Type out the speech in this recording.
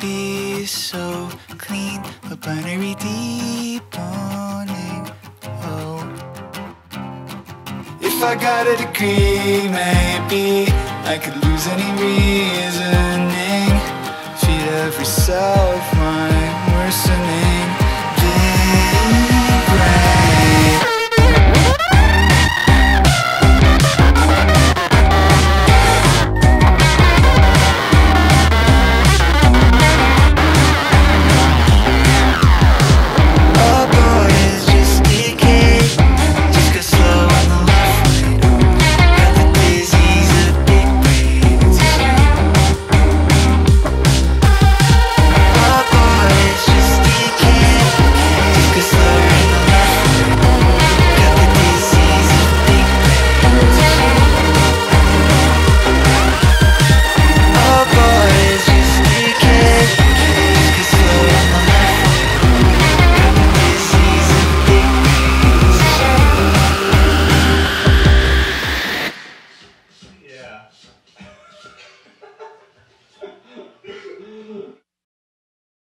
be so clean, a binary debonding, oh. If I got a degree, maybe I could lose any reasoning. Feed every self, my worsening. Big brain.